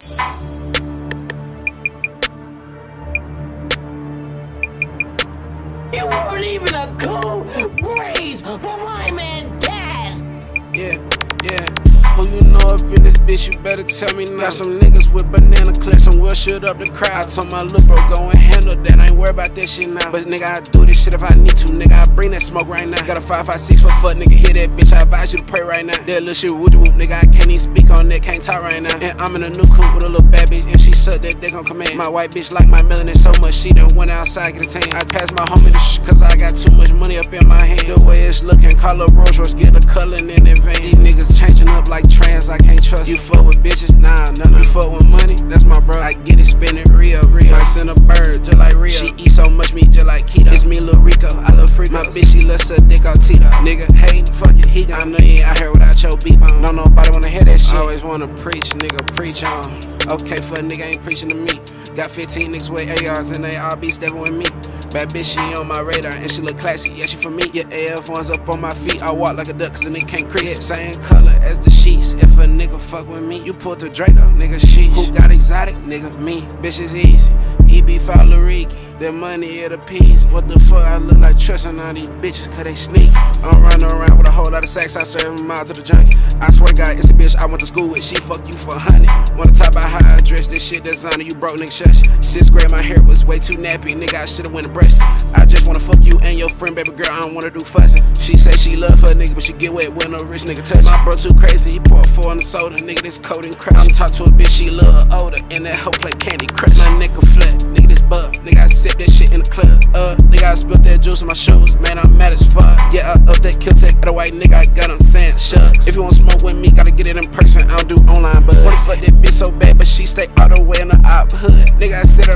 You weren't even a cool breeze for my man Taz. Yeah. Who you know up in this bitch, you better tell me now. Got some niggas with banana clips and we'll shoot up the crowd. I told my little bro, go and handle that. I ain't worried about that shit now. But nigga, I do this shit if I need to, nigga. I bring that smoke right now. Got a 5.56 for fuck, nigga. Hit that bitch, I advise you to pray right now. That little shit whoop, nigga. I can't even speak on that, can't talk right now. And I'm in a new coupe with a little bad bitch, and she suck that dick on command. My white bitch like my melanin so much, she done went outside, get a tan. I passed my homie this shit cause I got too much money up in my hand. The way it's looking, call up Rolls Royce, get a color in that van. These niggas changing up like trans, I can't trust. You fuck with bitches? Nah. You fuck with money? That's my bro. I get it spinning real. Price in a bird, just like real. She eat so much meat, just like keto. It's me, Lil Rico, I love freak. My bitch, she loves her dick on Tito's. Nigga, hey, fuck it, he gone. I know you ain't out here without your beep on. No, nobody wanna hear that shit. I always wanna preach, nigga, preach on. Okay, fuck nigga ain't preaching to me. Got 15 niggas with ARs and they all be stepping with me. Bad bitch, she on my radar and she look classy, yeah, she for me. Yeah, AF-1's up on my feet, I walk like a duck cause a nigga can't crease. Same color as the sheets, if a nigga fuck with me. You pulled the Draco, nigga, sheesh. Who got exotic, nigga, me. Bitch is easy, EB5 Luriki. That money it appease. What the fuck, I look like trusting all these bitches cause they sneak. I'm running around with a whole lot of sacks, I serve them out to the junkie. I swear God, it's a bitch I went to school with, she fuck you for 100. Wanna talk about how I dress, this shit that's on you broke, nigga, shush. 6th grade, my hair was way too nappy, nigga, I should've went to I just wanna fuck you and your friend, baby girl, I don't wanna do fussing. She say she love her nigga, but she get wet when no rich nigga touch. My bro too crazy, he poured 4 on the soda, nigga, this cold and crap. I'm talk to a bitch, she little older, and that hoe play Candy Crush. My nigga flat, nigga, this bug, nigga, I sip that shit in the club. Nigga, I spilled that juice in my shoes, man, I'm mad as fuck. Yeah, I up that kill tech, got a white nigga, I got him saying shucks. If you want smoke with me, gotta get it in person, I don't do online, but what the fuck, that bitch so bad, but she stay all the way in the op hood. Nigga, I said